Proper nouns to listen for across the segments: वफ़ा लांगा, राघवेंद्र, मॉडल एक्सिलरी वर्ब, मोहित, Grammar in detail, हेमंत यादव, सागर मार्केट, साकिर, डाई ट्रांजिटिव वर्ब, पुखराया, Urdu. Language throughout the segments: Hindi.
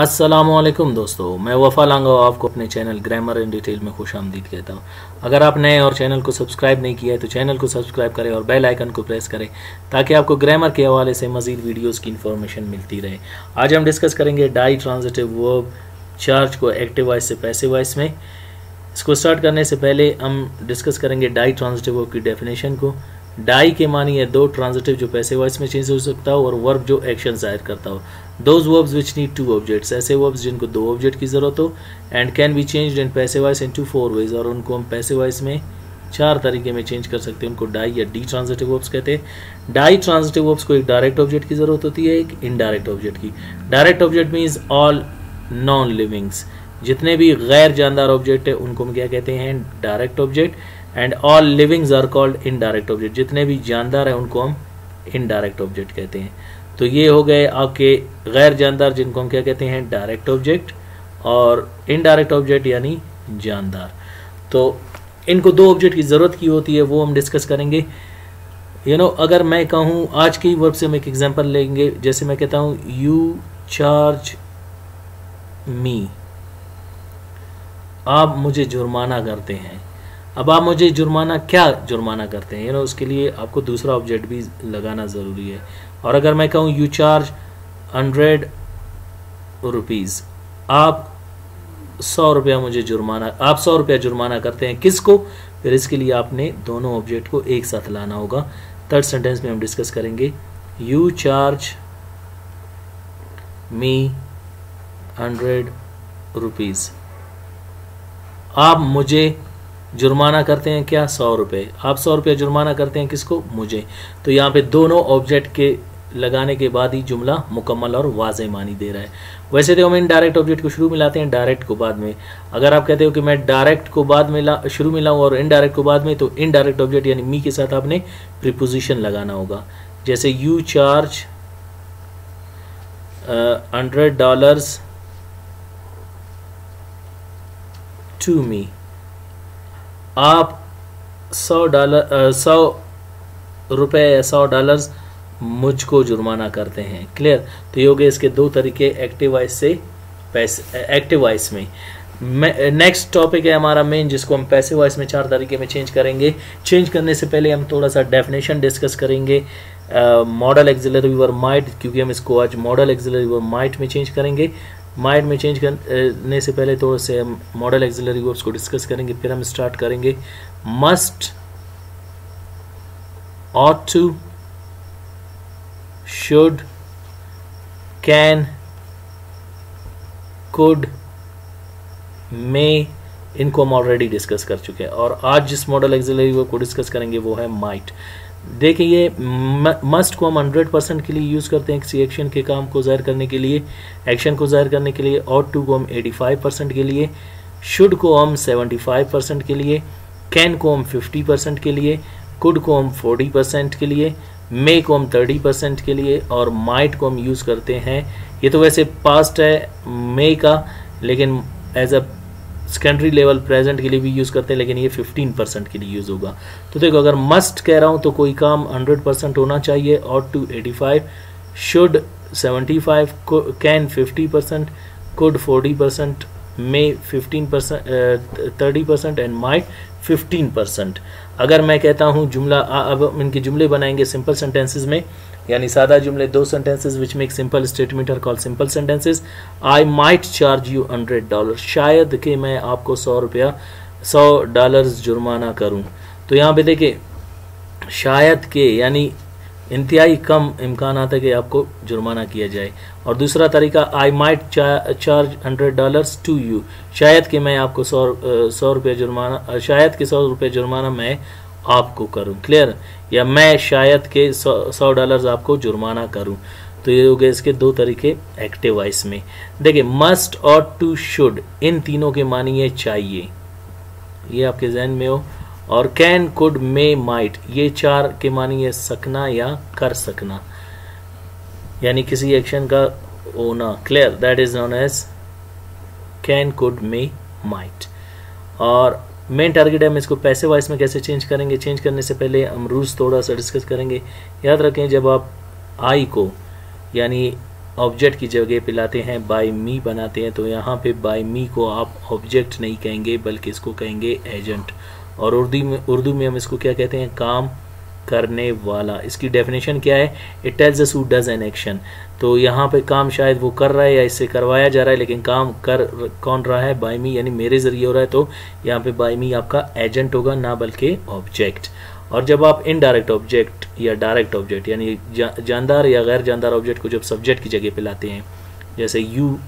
अस्सलामुअलैकुम दोस्तों, मैं वफ़ा लांगा हूँ आपको अपने चैनल ग्रामर इन डिटेल में खुश आमदीद कहता हूँ। अगर आप नए और चैनल को सब्सक्राइब नहीं किया है तो चैनल को सब्सक्राइब करें और बेल आइकन को प्रेस करें ताकि आपको ग्रामर के हवाले से मज़ीद वीडियोस की इन्फॉर्मेशन मिलती रहे। आज हम डिस्कस करेंगे डाई ट्रांजिटिव वर्ब चार्ज को एक्टिव वॉइस से पैसिव वॉइस में। इसको स्टार्ट करने से पहले हम डिस्कस करेंगे डाई ट्रांजिटिव वर्ब की डेफिनेशन को। डाई के मानी है दो, ट्रांजिटिव जो पैसिव वॉइस में चेंज हो सकता हो और वर्ब जो एक्शन जाहिर करता हो। Those verbs which need two objects, ऐसे वर्ब्स जिनको दो ऑब्जेक्ट की ज़रूरत हो। And can be changed in passive voice into four ways, और उनको हम पैसिव वॉइस में चार तरीके में चेंज कर सकते हैं। उनको डाई या डी ट्रांजिटिव वर्ब्स कहते हैं। डाई ट्रांजिटिव वर्ब्स को एक डायरेक्ट ऑब्जेक्ट की ज़रूरत होती है, एक इनडायरेक्ट ऑब्जेक्ट की। Direct object means all non livings, जितने भी गैर जानदार ऑब्जेक्ट है उनको हम क्या कहते हैं, direct object. And all livings are called indirect object, जितने भी जानदार हैं उनको हम इनडायरेक्ट ऑब्जेक्ट कहते हैं। तो ये हो गए आपके गैर जानदार जिनको हम क्या कहते हैं, डायरेक्ट ऑब्जेक्ट, और इनडायरेक्ट ऑब्जेक्ट यानी जानदार। तो इनको दो ऑब्जेक्ट की ज़रूरत की होती है, वो हम डिस्कस करेंगे। अगर मैं कहूँ आज के वर्ब से हम एक एग्जाम्पल लेंगे। जैसे मैं कहता हूँ यू चार्ज मी, आप मुझे जुर्माना करते हैं। अब आप मुझे जुर्माना, क्या जुर्माना करते हैं, उसके लिए आपको दूसरा ऑब्जेक्ट भी लगाना ज़रूरी है। और अगर मैं कहूँ यू चार्ज 100 रुपीज़, आप 100 रुपया मुझे जुर्माना, आप 100 रुपया जुर्माना करते हैं किसको, फिर इसके लिए आपने दोनों ऑब्जेक्ट को एक साथ लाना होगा। थर्ड सेंटेंस में हम डिस्कस करेंगे यू चार्ज मी 100 रुपीज़, आप मुझे जुर्माना करते हैं क्या, 100 रुपये, आप 100 रुपये जुर्माना करते हैं किसको, मुझे। तो यहाँ पे दोनों ऑब्जेक्ट के लगाने के बाद ही जुमला मुकम्मल और वाज़े मानी दे रहा है। वैसे तो हम इनडायरेक्ट ऑब्जेक्ट को शुरू में लाते हैं, डायरेक्ट को बाद में। अगर आप कहते हो कि मैं डायरेक्ट को बाद में शुरू में लाऊँ और इनडायरेक्ट को बाद में, तो इनडायरेक्ट ऑब्जेक्ट यानी मी के साथ आपने प्रीपोजिशन लगाना होगा। जैसे यू चार्ज $100 टू मी, आप $100 मुझको जुर्माना करते हैं। क्लियर। तो ये हो गए इसके दो तरीके, एक्टिव वॉइस से एक्टिव वॉइस में। नेक्स्ट टॉपिक है हमारा मेन, जिसको हम पैसिव वॉइस में चार तरीके में चेंज करेंगे। चेंज करने से पहले हम थोड़ा सा डेफिनेशन डिस्कस करेंगे मॉडल एक्सिलरी वर्ब माइट, क्योंकि हम इसको आज मॉडल एक्सिलरी वर्ब माइट में चेंज करेंगे। माइट में चेंज करने से पहले थोड़ा से हम मॉडल एक्सिलरी वर्ब्स को डिस्कस करेंगे। फिर हम स्टार्ट करेंगे must, ought to, should, can, could, may, इनको हम ऑलरेडी डिस्कस कर चुके हैं। और आज जिस मॉडल एक्सिलरी वर्ब को डिस्कस करेंगे वो है माइट। देखिए ये मस्ट को हम 100% के लिए यूज़ करते हैं, किसी एक्शन के काम को जाहिर करने के लिए, एक्शन को जाहिर करने के लिए। और टू को हम 85% के लिए, शुड को हम 75% के लिए, कैन को हम 50% के लिए, कुड को हम 40% के लिए, मे को हम 30% के लिए, और माइट को हम यूज़ करते हैं। ये तो वैसे पास्ट है मे का, लेकिन as a secondary level present के लिए भी यूज़ करते हैं, लेकिन ये 15% के लिए यूज़ होगा। तो देखो, अगर मस्ट कह रहा हूँ तो कोई काम 100% होना चाहिए, और to 85, should 75, can 50%, could 40%, may 15%, 30%, and might 15%। अगर मैं कहता हूँ जुमला, अब इनके जुमले बनाएंगे सिंपल सेंटेंसेज में, यानी सादा जुमले, दो sentences which make simple statement are called simple sentences. I might charge you $100, शायद कि मैं आपको $100 जुर्माना करूं। तो यहाँ पे देखिए शायद के, यानी इंतहाई कम इम्कान है कि आपको जुर्माना किया जाए। और दूसरा तरीका I might charge $100 to you, शायद कि मैं आपको ₹100 जुर्माना, शायद के ₹100 जुर्माना मैं आपको करूं। क्लियर। या मैं शायद के $100 आपको जुर्माना करूं। तो ये हो गए इसके दो तरीके एक्टिव वॉइस में। देखिए मस्ट, और टू, शुड, इन तीनों के मानी है चाहिए, ये आपके जहन में हो। और कैन, कुड, मे, माइट, ये चार के मानी है सकना या कर सकना, यानी किसी एक्शन का होना। Clear. That is known as can, could, may, might. और मेन टारगेट है हम इसको पैसिव वॉइस में कैसे चेंज करेंगे। चेंज करने से पहले हम रूल्स थोड़ा सा डिस्कस करेंगे। याद रखें, जब आप आई को, यानी ऑब्जेक्ट की जगह पे लाते हैं, बाय मी बनाते हैं, तो यहाँ पे बाय मी को आप ऑब्जेक्ट नहीं कहेंगे बल्कि इसको कहेंगे एजेंट। और उर्दू में हम इसको क्या कहते हैं, काम करने वाला। इसकी डेफिनेशन क्या है, it tells us who does an action. तो यहाँ पे काम शायद वो कर रहा है या इससे करवाया जा रहा है, लेकिन काम कर कौन रहा है, बाय मी, यानी मेरे जरिए हो रहा है। तो यहाँ पे बाय मी आपका एजेंट होगा ना बल्कि ऑब्जेक्ट। और जब आप इनडायरेक्ट ऑब्जेक्ट या डायरेक्ट ऑब्जेक्ट यानी जानदार या गैर जानदार ऑब्जेक्ट को जब सब्जेक्ट की जगह पे लाते हैं, जैसे यू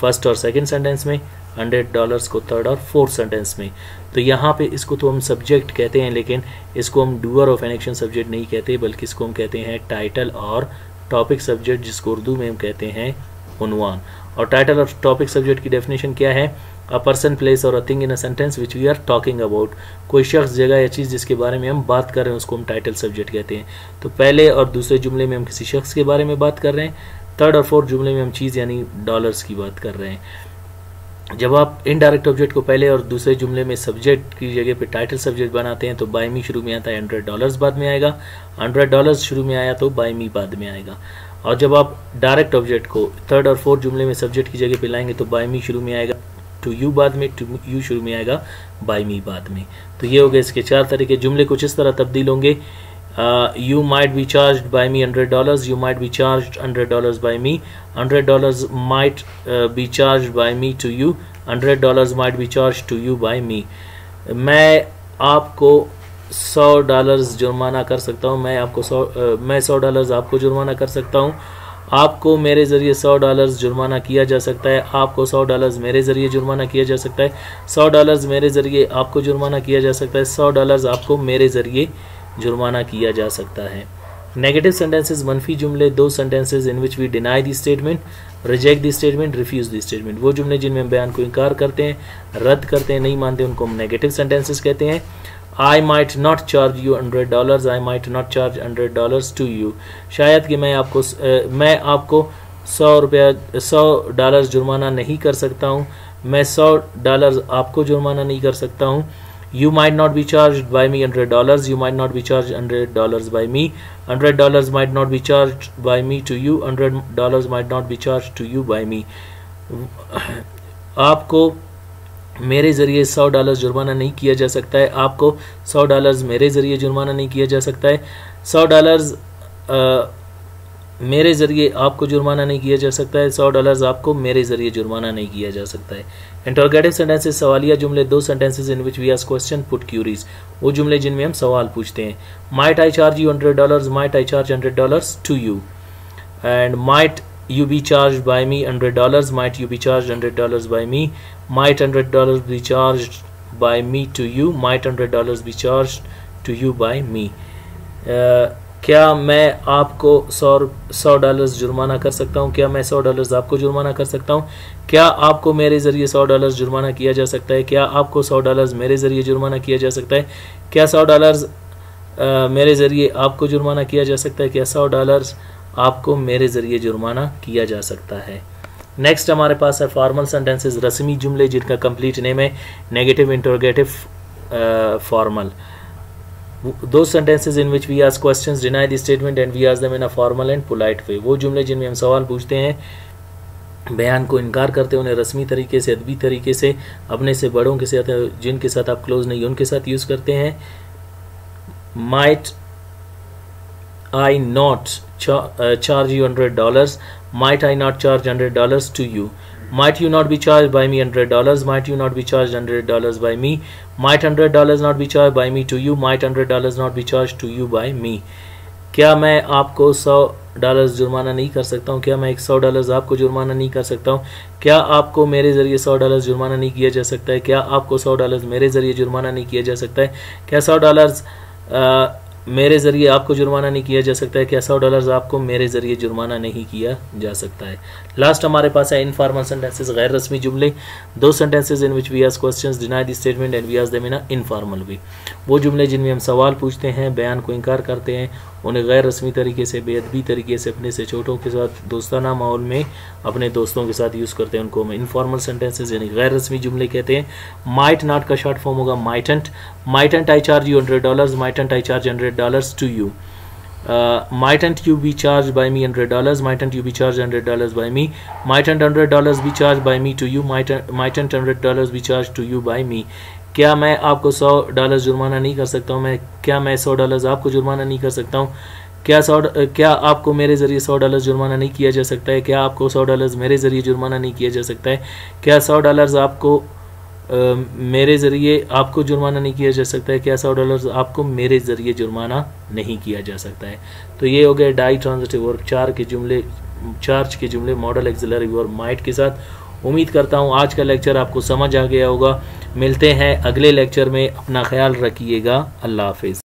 फर्स्ट और सेकंड सेंटेंस में, $100 को थर्ड और फोर्थ सेंटेंस में, तो यहाँ पे इसको तो हम सब्जेक्ट कहते हैं, लेकिन इसको हम doer of an action subject नहीं कहते, बल्कि इसको हम कहते हैं टाइटल और टॉपिक सब्जेक्ट, जिसको उर्दू में हम कहते हैं उनवान। और टाइटल और टॉपिक सब्जेक्ट की डेफिनेशन क्या है, अ पर्सन प्लेस और a thing in a sentence which we are talking about. कोई शख्स, जगह या चीज़ जिसके बारे में हम बात कर रहे हैं उसको हम टाइटल सब्जेक्ट कहते हैं। तो पहले और दूसरे जुमले में हम किसी शख्स के बारे में बात कर रहे हैं, थर्ड और फोर्थ जुमले में हम चीज़ यानी डॉलर्स की बात कर रहे हैं। जब आप इनडायरेक्ट ऑब्जेक्ट को पहले और दूसरे जुमले में सब्जेक्ट की जगह पे टाइटल सब्जेक्ट बनाते हैं, तो बाय मी शुरू में आता है, $100 बाद में आएगा, $100 शुरू में आया तो बाय मी बाद में आएगा। और जब आप डायरेक्ट ऑब्जेक्ट को थर्ड और फोर्थ जुमले में सब्जेक्ट की जगह पे लाएंगे तो बाय मी शुरू में आएगा, टू यू बाद में, टू यू शुरू में आएगा, बाय मी बाद में। तो ये हो गए इसके चार तरीके। जुमले कुछ इस तरह तब्दील होंगे, you might be charged by me $100, you might be charged $100 by me, $100 might be charged by me to you, $100 might be charged to you by me. मैं आपको $100 जुर्माना कर सकता हूँ, मैं $100 आपको जुर्माना कर सकता हूँ, आपको मेरे ज़रिए $100 जुर्माना किया जा सकता है, आपको $100 मेरे ज़रिए जुर्माना किया जा सकता है, $100 मेरे ज़रिए आपको जुर्माना किया जा सकता है, $100 आपको मेरे ज़रिए जुर्माना किया जा सकता है। नेगेटिव सेंटेंसेज, मनफी जुमले, दो sentences in which we deny the statement, reject the statement, refuse the statement, वो जुमले जिनमें हम बयान को इनकार करते हैं, रद्द करते हैं, नहीं मानते, उनको हम नेगेटिव सेंटेंसेज कहते हैं। I might not charge you $100, I might not charge $100 to you, शायद कि मैं आपको $100 जुर्माना नहीं कर सकता हूँ, मैं $100 आपको जुर्माना नहीं कर सकता हूँ। You might not be charged by me $100, you might not be charged $100 by me, $100 might not be charged by me to you, $100 might not be charged to you by me। आपको मेरे ज़रिए $100 जुर्माना नहीं किया जा सकता है, आपको $100 मेरे ज़रिए जुर्माना नहीं किया जा सकता है, $100 मेरे ज़रिए आपको जुर्माना नहीं किया जा सकता है, $100 आपको मेरे ज़रिए जुर्माना नहीं किया जा सकता है। इंटरोगेटिव सेंटेंसेज, सवालिया जुमले, दो sentences in which we ask question, put queries, वो जुमले जिनमें हम सवाल पूछते हैं। Might I charge you $100, might I charge $100 to you, and might you be charged by me $100, might you be charged $100 by me, might $100 be charged by me to you, might $100 be charged to you by me। क्या मैं आपको $100 जुर्माना कर सकता हूँ, क्या मैं $100 आपको जुर्माना कर सकता हूँ, क्या आपको मेरे ज़रिए $100 जुर्माना किया जा सकता है, क्या आपको $100 मेरे ज़रिए जुर्माना किया जा सकता है, क्या $100 मेरे ज़रिए आपको जुर्माना किया जा सकता है, क्या $100 आपको मेरे ज़रिए जुर्माना किया जा सकता है। नेक्स्ट हमारे पास है फॉर्मल सेंटेंसेस, रस्मी जुमले जिनका कंप्लीट नेम है नेगेटिव, इंटरोगेटिव, फॉर्मल, दो sentences in which we ask questions, deny the statement and we ask them in a formal and polite way, वो जुमले जिनमें हम सवाल पूछते हैं, बयान को इनकार करते हैं, उन्हें रस्मी तरीके से, अदबी तरीके से, अपने से बड़ों के साथ, जिनके साथ आप क्लोज नहीं उनके साथ यूज़ करते हैं। Might I not charge you $100, might I not charge $100 to you, might you not be charged by me $100, might you not be charged $100 by me, might $100 not be charged by me to you, might $100 not be charged to you by me। क्या मैं आपको $100 जुर्माना नहीं कर सकता हूँ, क्या मैं $100 आपको जुर्माना नहीं कर सकता हूँ, क्या आपको मेरे ज़रिए $100 जुर्माना नहीं किया जा सकता है, क्या आपको $100 मेरे ज़रिए जुर्माना नहीं किया जा सकता है, क्या $100 मेरे ज़रिए आपको जुर्माना नहीं किया जा सकता है, क्या $100 आपको मेरे ज़रिए जुर्माना नहीं किया जा सकता है। लास्ट हमारे पास है इनफॉर्मल सेंटेंसेज, गैर रस्मी जुमले, दो sentences in which we ask questions, deny the statement and we ask them in a informal way, वो जुमले जिनमें हम सवाल पूछते हैं, बयान को इनकार करते हैं, उन्हें गैर रस्मी तरीके से, बेअदबी तरीके से, अपने से छोटों के साथ, दोस्ताना माहौल में अपने दोस्तों के साथ यूज़ करते हैं, उनको हम इनफॉर्मल सेंटेंसेज यानी गैर रस्मी जुमले कहते हैं। माइट नॉट का शॉर्ट फॉर्म होगा mightn't, mightn't I charge you $100, mightn't I charge $100 to you, Mightn't you be charged by me $100? Mightn't you be charged $100 by me? Mightn't $100 be charged by me to you? Mightn't $100 be charged to you by me? क्या मैं आपको $100 जुर्माना नहीं कर सकता हूँ? क्या मैं $100 आपको जुर्माना नहीं कर सकता हूँ? क्या आपको मेरे ज़रिए $100 जुर्माना नहीं किया जा सकता है? क्या आपको $100 मेरे ज़रिए जुर्माना नहीं किया जा सकता है? क्या $100 आपको मेरे ज़रिए आपको जुर्माना नहीं किया जा सकता है? क्या $100 आपको मेरे ज़रिए जुर्माना नहीं किया जा सकता है? तो ये हो गया डाई ट्रांजिटिव वर्ब चार्ज के जुमले मॉडल एक्सिलरी वर्ब माइट के साथ। उम्मीद करता हूँ आज का लेक्चर आपको समझ आ गया होगा। मिलते हैं अगले लेक्चर में। अपना ख्याल रखिएगा। अल्लाह हाफिज़।